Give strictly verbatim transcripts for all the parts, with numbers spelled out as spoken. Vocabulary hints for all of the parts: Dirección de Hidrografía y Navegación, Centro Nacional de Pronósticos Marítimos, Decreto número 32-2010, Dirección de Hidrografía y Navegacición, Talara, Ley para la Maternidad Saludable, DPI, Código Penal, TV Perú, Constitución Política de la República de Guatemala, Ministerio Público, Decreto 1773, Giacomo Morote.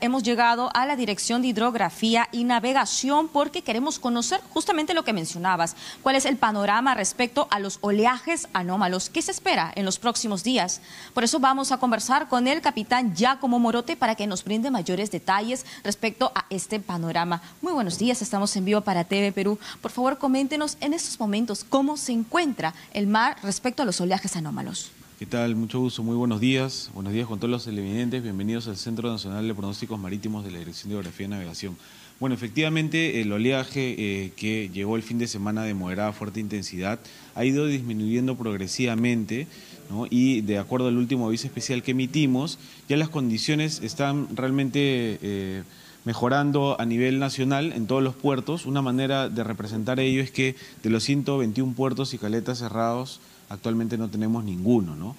Hemos llegado a la Dirección de Hidrografía y Navegación porque queremos conocer justamente lo que mencionabas. ¿Cuál es el panorama respecto a los oleajes anómalos? ¿Qué se espera en los próximos días? Por eso vamos a conversar con el capitán Giacomo Morote para que nos brinde mayores detalles respecto a este panorama. Muy buenos días, estamos en vivo para T V Perú. Por favor, coméntenos en estos momentos cómo se encuentra el mar respecto a los oleajes anómalos. ¿Qué tal? Mucho gusto, muy buenos días. Buenos días con todos los televidentes. Bienvenidos al Centro Nacional de Pronósticos Marítimos de la Dirección de Hidrografía y Navegación. Bueno, efectivamente, el oleaje eh, que llegó el fin de semana de moderada a fuerte intensidad ha ido disminuyendo progresivamente, ¿no? Y de acuerdo al último aviso especial que emitimos, ya las condiciones están realmente eh, mejorando a nivel nacional en todos los puertos. Una manera de representar ello es que de los ciento veintiún puertos y caletas cerrados, actualmente no tenemos ninguno, ¿no?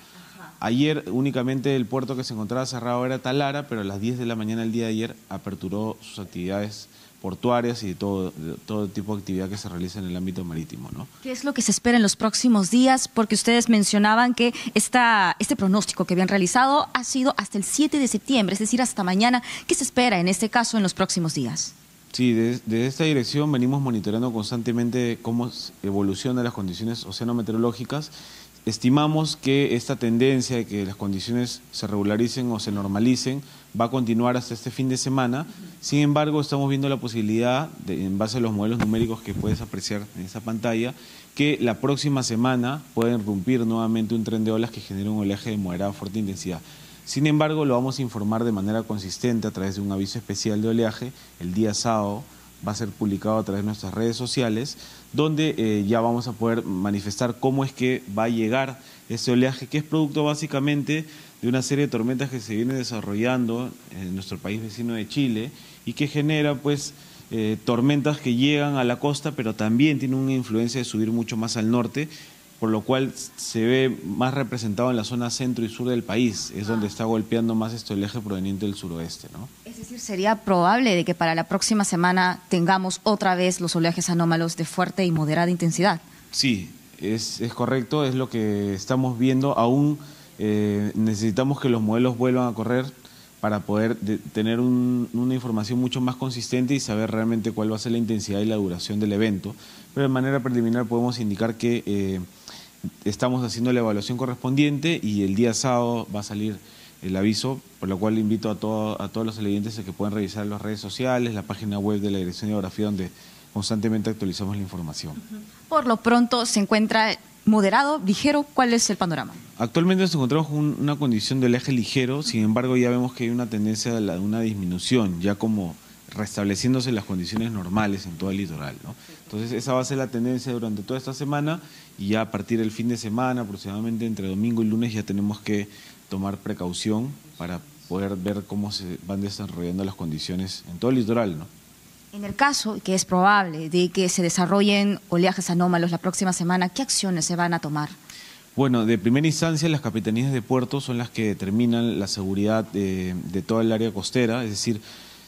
Ayer únicamente el puerto que se encontraba cerrado era Talara, pero a las diez de la mañana del día de ayer aperturó sus actividades portuarias y de todo, de todo tipo de actividad que se realiza en el ámbito marítimo, ¿no? ¿Qué es lo que se espera en los próximos días? Porque ustedes mencionaban que esta, este pronóstico que habían realizado ha sido hasta el siete de septiembre, es decir, hasta mañana. ¿Qué se espera en este caso en los próximos días? Sí, desde, desde esta dirección venimos monitoreando constantemente cómo evolucionan las condiciones oceanometeorológicas. Estimamos que esta tendencia de que las condiciones se regularicen o se normalicen va a continuar hasta este fin de semana. Sin embargo, estamos viendo la posibilidad, de, en base a los modelos numéricos que puedes apreciar en esta pantalla, que la próxima semana pueda irrumpir nuevamente un tren de olas que genere un oleaje de moderada a fuerte intensidad. Sin embargo, lo vamos a informar de manera consistente a través de un aviso especial de oleaje. El día sábado va a ser publicado a través de nuestras redes sociales, donde eh, ya vamos a poder manifestar cómo es que va a llegar ese oleaje, que es producto básicamente de una serie de tormentas que se vienen desarrollando en nuestro país vecino de Chile y que genera, pues, eh, tormentas que llegan a la costa, pero también tienen una influencia de subir mucho más al norte, por lo cual se ve más representado en la zona centro y sur del país, es donde está golpeando más este oleaje proveniente del suroeste, ¿no? Es decir, ¿sería probable de que para la próxima semana tengamos otra vez los oleajes anómalos de fuerte y moderada intensidad? Sí, es, es correcto, es lo que estamos viendo. Aún eh, necesitamos que los modelos vuelvan a correr para poder de, tener un, una información mucho más consistente y saber realmente cuál va a ser la intensidad y la duración del evento. Pero de manera preliminar podemos indicar que Eh, estamos haciendo la evaluación correspondiente y el día sábado va a salir el aviso, por lo cual invito a, todo, a todos los televidentes a que puedan revisar las redes sociales, la página web de la Dirección de Hidrografía, donde constantemente actualizamos la información. Por lo pronto se encuentra moderado, ligero. ¿Cuál es el panorama? Actualmente nos encontramos con una condición de oleaje ligero, sin embargo ya vemos que hay una tendencia de una disminución, ya como restableciéndose las condiciones normales en todo el litoral, ¿no? Entonces esa va a ser la tendencia durante toda esta semana y ya a partir del fin de semana, aproximadamente entre domingo y lunes, ya tenemos que tomar precaución para poder ver cómo se van desarrollando las condiciones en todo el litoral, ¿no? En el caso que es probable de que se desarrollen oleajes anómalos la próxima semana, ¿qué acciones se van a tomar? Bueno, de primera instancia las capitanías de puerto son las que determinan la seguridad de, de toda el área costera, es decir,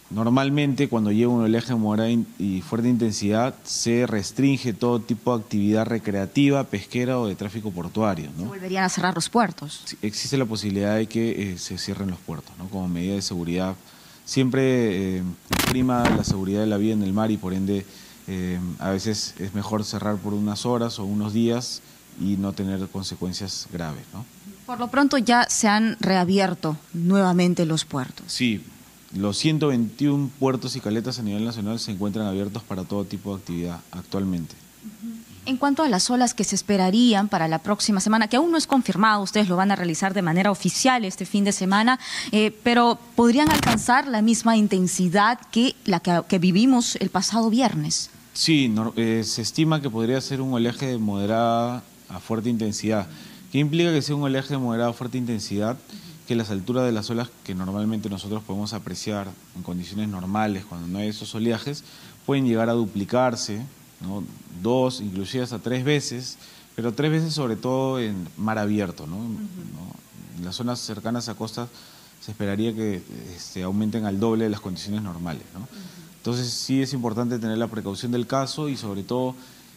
normalmente cuando llega un oleaje de moderada y fuerte intensidad se restringe todo tipo de actividad recreativa, pesquera o de tráfico portuario, ¿no? ¿Se volverían a cerrar los puertos? Sí, existe la posibilidad de que eh, se cierren los puertos, ¿no? Como medida de seguridad. Siempre eh, prima la seguridad de la vida en el mar y por ende eh, a veces es mejor cerrar por unas horas o unos días y no tener consecuencias graves, ¿no? Por lo pronto ya se han reabierto nuevamente los puertos. Sí. Los ciento veintiún puertos y caletas a nivel nacional se encuentran abiertos para todo tipo de actividad actualmente. En cuanto a las olas que se esperarían para la próxima semana, que aún no es confirmado, ustedes lo van a realizar de manera oficial este fin de semana, eh, pero ¿podrían alcanzar la misma intensidad que la que, que vivimos el pasado viernes? Sí, no, eh, se estima que podría ser un oleaje de moderada a fuerte intensidad. ¿Qué implica que sea un oleaje de moderada a fuerte intensidad? Que las alturas de las olas que normalmente nosotros podemos apreciar en condiciones normales, cuando no hay esos oleajes, pueden llegar a duplicarse, ¿no? Dos, inclusive hasta tres veces, pero tres veces sobre todo en mar abierto, ¿no? Uh-huh. ¿No? En las zonas cercanas a costas se esperaría que este, aumenten al doble de las condiciones normales, ¿no? Uh-huh. Entonces sí es importante tener la precaución del caso y sobre todo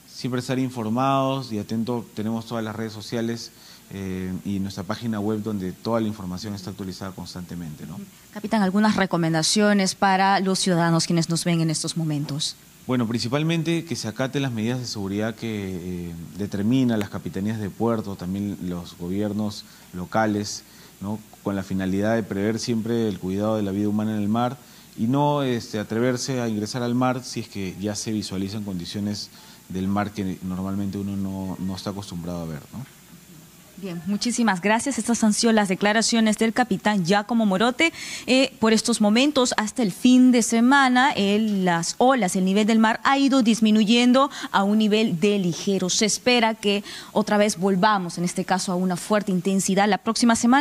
siempre estar informados y atentos. Tenemos todas las redes sociales eh, y nuestra página web donde toda la información está actualizada constantemente, ¿no? Capitán, ¿algunas recomendaciones para los ciudadanos quienes nos ven en estos momentos? Bueno, principalmente que se acaten las medidas de seguridad que eh, determinan las capitanías de puerto, también los gobiernos locales, ¿no?, con la finalidad de prever siempre el cuidado de la vida humana en el mar y no este, atreverse a ingresar al mar si es que ya se visualizan condiciones del mar que normalmente uno no, no está acostumbrado a ver, ¿no? Bien, muchísimas gracias. Estas han sido las declaraciones del capitán Giacomo Morote. Eh, por estos momentos, hasta el fin de semana, eh, las olas, el nivel del mar ha ido disminuyendo a un nivel de ligero. Se espera que otra vez volvamos, en este caso, a una fuerte intensidad la próxima semana.